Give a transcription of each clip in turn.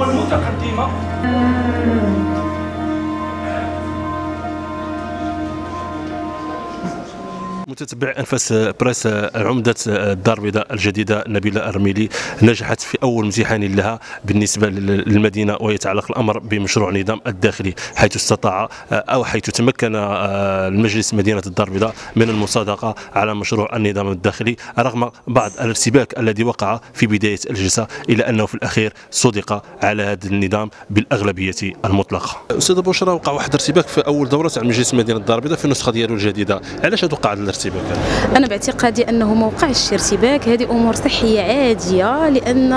والمتقدمة متتبع أنفاس بريس، عمدة الدار البيضاء الجديدة نبيلة الرميلي نجحت في أول امتحان لها بالنسبة للمدينة، ويتعلق الأمر بمشروع النظام الداخلي، حيث استطاع أو حيث تمكن المجلس مدينة الدار البيضاء من المصادقة على مشروع النظام الداخلي رغم بعض الارتباك الذي وقع في بداية الجلسة، إلا أنه في الأخير صدق على هذا النظام بالأغلبية المطلقة. أستاذ بشرى، وقع واحد الارتباك في أول دورة تاع مجلس مدينة الدار البيضاء في النسخة ديالو الجديدة، علاش وقع هذا الارتباك؟ أنا باعتقادي أنه ما وقعش شي ارتباك، هذه أمور صحية عادية، لأن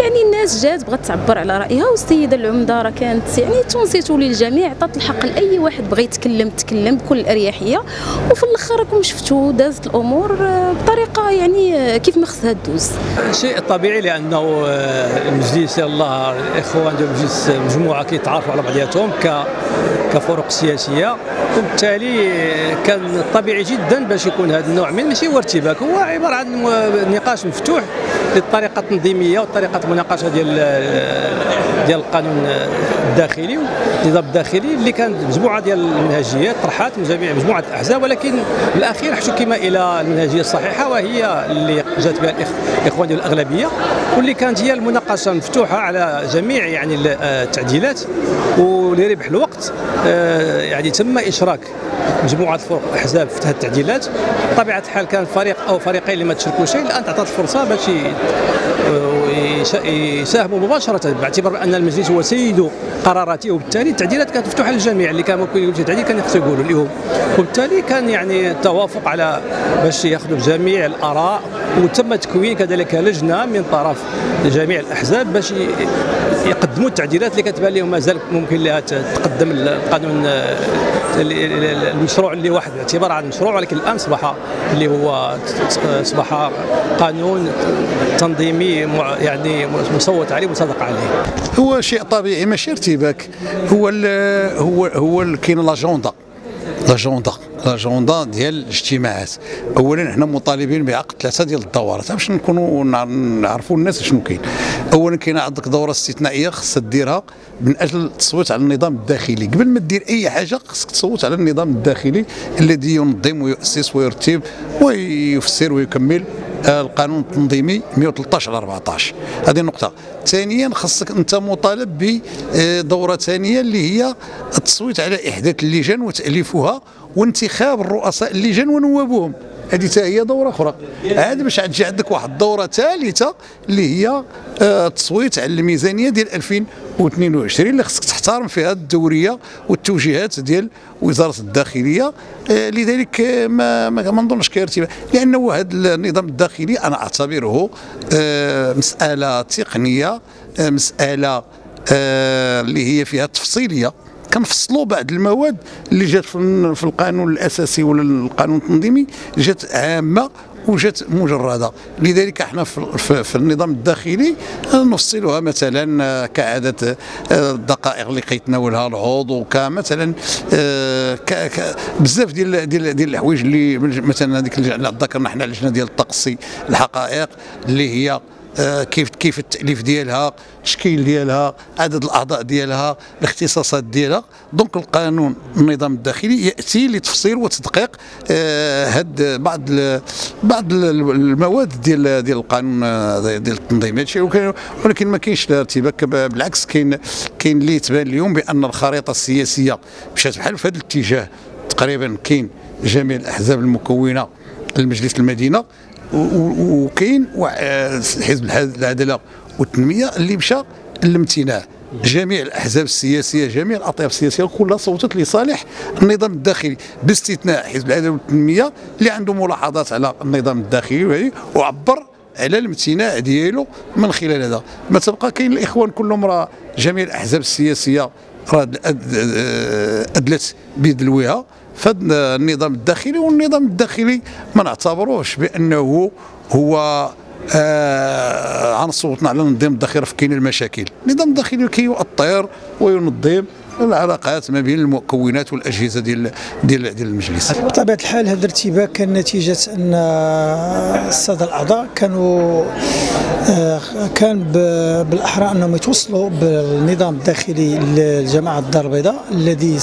يعني الناس جات بغات تعبر على رأيها، والسيدة العمدة راه كانت يعني تنصتو للجميع، عطات الحق لأي واحد بغى يتكلم تكلم بكل الأريحية، وفي الأخر راكم شفتوا دازت الأمور بطريقة يعني كيف ما خصها تدوز. شيء طبيعي، لأنه المجلس الله الإخوان ديال المجلس مجموعة كيتعارفوا على بعضياتهم كفرق سياسية، وبالتالي كان طبيعي جدا باش يكون هذا النوع من ماشي هو ارتباك، هو عباره عن نقاش مفتوح للطريقه التنظيميه وطريقه المناقشه ديال القانون الداخلي والنظام الداخلي، اللي كانت مجموعه ديال المنهجيات طرحات من جميع مجموعه الاحزاب، ولكن بالاخير احتكم الى المنهجيه الصحيحه وهي اللي جات بها الاخوان ديال الاغلبيه، واللي كانت هي المناقشه مفتوحه على جميع يعني التعديلات، ولربح الوقت يعني تم اشراك مجموعه فرق الاحزاب في هذه التعديلات. بطبيعه الحال كان فريق او فريقين اللي ما تشاركوا شيء، الان تعطات الفرصه باش يساهموا مباشره، باعتبار بان المجلس هو سيد قراراته، وبالتالي التعديلات كانت مفتوحه للجميع، اللي كان ممكن يقول شي تعديل كان يخصو يقولوا اليوم، وبالتالي كان يعني التوافق على باش ياخذوا جميع الاراء، وتم تكوين كذلك لجنه من طرف جميع الاحزاب باش يقدموا التعديلات اللي كتبان لهم مازال ممكن لها تقدم القانون المشروع اللي واحد باعتبار عن مشروع، ولكن الان اصبح اللي هو اصبح قانون تنظيمي يعني مصوت عليه ومصادق عليه. هو شيء طبيعي ماشي ارتباك، هو كاين لاجوندا ديال الاجتماعات. اولا حنا مطالبين بعقد 3 ديال الدورات باش نكونوا نعرفوا الناس شنو كاين. اولا كاين عندك دوره استثنائيه خصها ديرها من اجل التصويت على النظام الداخلي، قبل ما دير اي حاجه خصك تصوت على النظام الداخلي الذي ينظم ويؤسس ويرتب ويفسر ويكمل القانون التنظيمي 113/14. هذه النقطة. ثانيا خصك أنت مطالب بدورة ثانية اللي هي التصويت على إحداث اللجان وتأليفها وانتخاب الرؤساء اللجان ونوابهم، هذه حتى هي دورة أخرى. عاد باش تجي عندك واحد الدورة ثالثة اللي هي التصويت على الميزانية ديال 2022 اللي خصك تحترم فيها الدورية والتوجيهات ديال وزارة الداخلية، لذلك ما نظنش كارتباك، لأنه هذا النظام الداخلي أنا أعتبره مسألة تقنية، مسألة اللي هي فيها تفصيلية، كنفصلوا بعض المواد اللي جات في القانون الأساسي ولا القانون التنظيمي جات عامة وجات مجردة، لذلك احنا في النظام الداخلي نفصلها مثلا كعدد الدقائق اللي كيتناولها العضو، كمثلا بزاف ديال الحوايج اللي مثلا هذيك اللي ذكرنا حنا اللجنة ديال التقصي الحقائق اللي هي كيف التأليف ديالها، التشكيل ديالها، عدد الأعضاء ديالها، الاختصاصات ديالها. دونك القانون النظام الداخلي يأتي لتفسير وتدقيق هاد بعض المواد ديال القانون ديال التنظيم، ولكن ما كاينش ارتباك، بالعكس كاين اللي تبان اليوم بأن الخريطة السياسية مشات بحال في هذا الاتجاه، تقريبا كاين جميع الأحزاب المكونة لمجلس المدينة، وكاين حزب العداله والتنميه اللي مشى للامتناع، جميع الاحزاب السياسيه جميع الاطياف السياسيه كلها صوتت لصالح النظام الداخلي باستثناء حزب العداله والتنميه اللي عنده ملاحظات على النظام الداخلي وعبر على الامتناع ديالو من خلال هذا. ما تبقى كاين الاخوان كلهم راه جميع الاحزاب السياسيه راه ادلت بدلوها فهذا النظام الداخلي، والنظام الداخلي ما نعتبروش بانه هو غنصوتنا على النظام الداخلي في كاين المشاكل، النظام الداخلي كيؤطر وينظم العلاقات ما بين المكونات والاجهزه ديال المجلس. بطبيعه الحال هذا الارتباك كان نتيجه ان الساده الاعضاء كان بالاحرى انهم يتوصلوا بالنظام الداخلي لجماعه الدار البيضاء الذي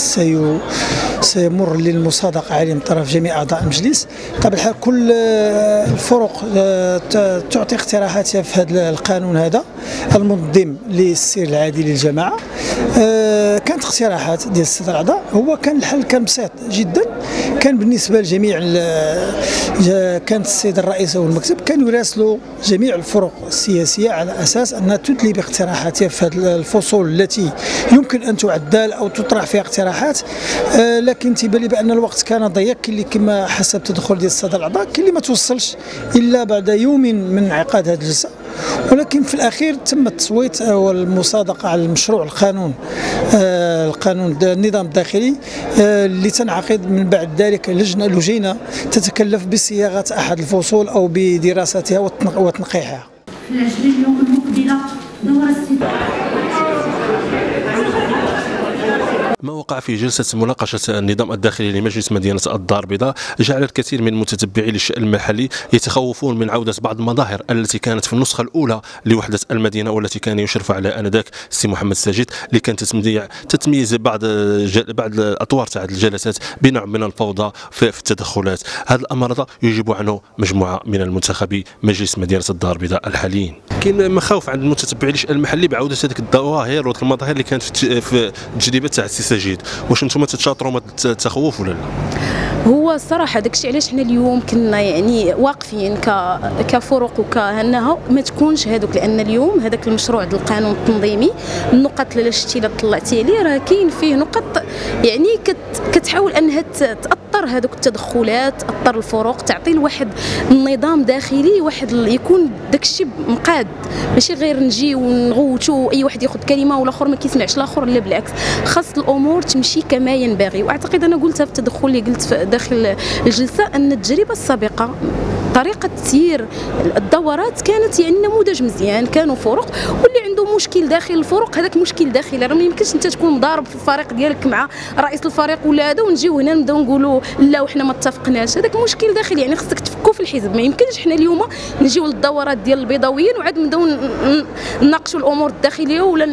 سيمر للمصادقه عليه من طرف جميع اعضاء المجلس. طبعا الحال كل الفرق تعطي اقتراحاتها في هذا القانون هذا المنظم للسير العادي للجماعه. كانت اقتراحات ديال الساده الاعضاء. هو كان الحل كان بسيط جدا، كان بالنسبه لجميع كانت السيد الرئيس والمكتب كانوا يراسلوا جميع الفرق السياسيه على اساس انها تدلي باقتراحاتها في هذه الفصول التي يمكن ان تعدل او تطرح فيها اقتراحات. لكن تيبان لي بان الوقت كان ضيق، اللي كما حسب تدخل ديال الساده الاعضاء اللي ما توصلش الا بعد يوم من انعقاد هذه الجلسه. ولكن في الاخير تم التصويت والمصادقه على المشروع القانون النظام الداخلي اللي تنعقد من بعد ذلك لجنه تتكلف بصياغه احد الفصول او بدراستها وتنقيحها. في العشرين يوم المقبله دور السلطه. ما وقع في جلسة مناقشة النظام الداخلي لمجلس مدينة الدار البيضاء جعل الكثير من المتتبعين للشأن المحلي يتخوفون من عودة بعض المظاهر التي كانت في النسخة الأولى لوحدة المدينة، والتي كان يشرف عليها آنذاك السي محمد ساجد، اللي كان تتميز بعض الأطوار تاع الجلسات بنوع من الفوضى في التدخلات. هذا الأمر هذا يجيب عنه مجموعة من المنتخبي مجلس مدينة الدار البيضاء الحاليين. كاين مخاوف عند المتتبعين للشأن المحلي بعودة هذيك الظواهر والمظاهر اللي كانت في التجربات تاع السي ساجد. واش نتوما تتشاطروا من التخوف ولا لا؟ هو الصراحه داكشي علاش حنا اليوم كنا يعني واقفين كفرق وكهناها ما تكونش هذوك، لان اليوم هذاك المشروع ديال القانون التنظيمي النقط اللي شتي اللي طلعتي لي راه كاين فيه نقط يعني كتحاول انها تاثر هذوك التدخلات، تاثر الفروق، تعطي لواحد النظام داخلي واحد يكون داكشي مقاد، ماشي غير نجي ونغوتوا اي واحد ياخذ كلمه والاخر ما كيسمعش الاخر، لا بالعكس خاص الامور تمشي كما ينبغي. واعتقد انا قلتها في التدخل اللي قلت في داخل الجلسة أن التجربة السابقة طريقة تسيير الدورات كانت يعني نموذج مزيان، كانوا فرق واللي عنده مشكل داخل الفرق هذاك مشكل داخلي، راه ما يمكنش انت تكون مضارب في الفريق ديالك مع رئيس الفريق ولا هذا ونجيو هنا نبداو نقولوا لا وحنا ما اتفقناش، هذاك مشكل داخلي يعني خصك تفكوا في الحزب. ما يمكنش حنا اليوم نجيو للدورات ديال البيضاويين وعاد نبداو نناقشوا الامور الداخليه ولا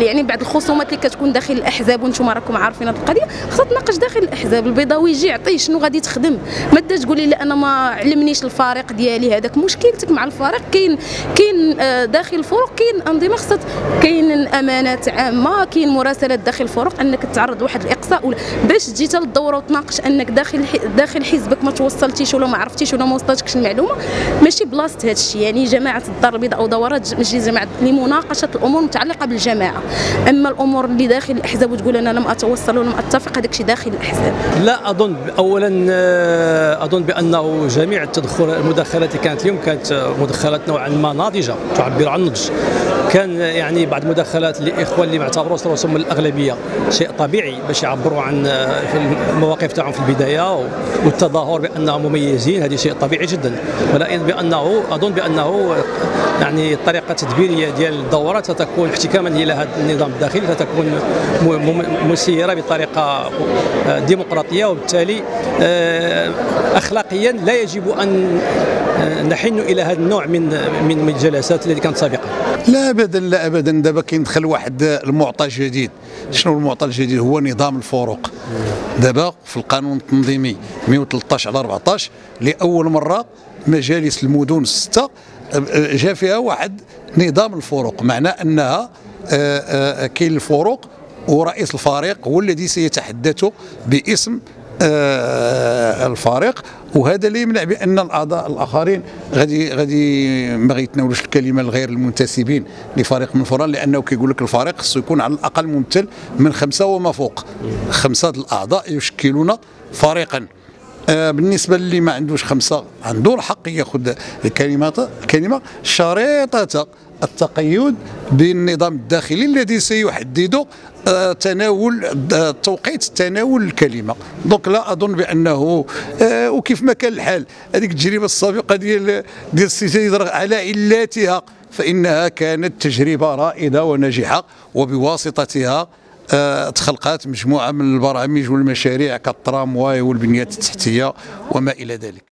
يعني بعض الخصومات اللي كتكون داخل الاحزاب، وانتم راكم عارفين هذه القضيه. خصك تناقش داخل الاحزاب، البيضاوي يجي يعطيه شنو غادي تخدم، ما تبداش تقولي لا انا ما علمنيش الفريق ديالي، هذاك مشكلتك مع الفريق. كاين داخل الفرق، كاين انظمه خاصه، كاين امانات عامه، كاين مراسلات داخل الفرق انك تعرض لواحد الاقصاء باش تجي حتى للدوره وتناقش انك داخل حزبك ما توصلتيش ولا ما عرفتيش ولا ما وصلتكش المعلومه، ماشي بلاصه هذا الشيء. يعني جماعه الدار البيضاء او دورات مجلس جماعه لمناقشه الامور المتعلقه بالجماعه، اما الامور اللي داخل الاحزاب وتقول انا لم اتوصل ولم اتفق هذاك الشيء داخل الاحزاب. لا اظن، اولا اظن بانه جميع المداخلات اللي كانت اليوم كانت مداخلات نوعا ما ناضجه تعبر عن النضج. كان يعني بعض مداخلات الاخوان اللي ما اعتبروش راسهم الاغلبيه، شيء طبيعي باش يعبروا عن المواقف تاعهم في البدايه والتظاهر بانهم مميزين، هذا شيء طبيعي جدا. ولكن بانه اظن بانه يعني الطريقه التدبيريه ديال الدوره ستكون احتكاما الى هذا النظام الداخلي، ستكون مسيره بطريقه ديمقراطيه، وبالتالي اخلاقيا لا يجب ان نحن الى هذا النوع من الجلسات التي كانت سابقا. لا ابدا لا ابدا. دابا كيدخل واحد المعطى جديد. شنو المعطى الجديد؟ هو نظام الفروق. دابا في القانون التنظيمي 113/14 لاول مره مجالس المدن 6 جاء فيها واحد نظام الفروق، معناه انها كاين الفروق ورئيس الفريق هو الذي سيتحدث باسم الفريق، وهذا لا يمنع بان الاعضاء الاخرين غادي ما غيتناولوش الكلمه لغير المنتسبين لفريق من فران، لانه كيقول لك الفريق خصو يكون على الاقل ممثل من 5 وما فوق، 5 الاعضاء يشكلون فريقا. بالنسبه للي ما عندوش 5 عنده الحق ياخذ الكلمه شريطه التقيد بالنظام الداخلي الذي سيحدد توقيت تناول الكلمه. دونك لا اظن بانه وكيف ما كان الحال هذيك التجربه السابقه ديال السي سيد على علاتها، فانها كانت تجربه رائده وناجحه، وبواسطتها تخلقات مجموعة من البرامج والمشاريع كالترامواي والبنيات التحتية وما إلى ذلك.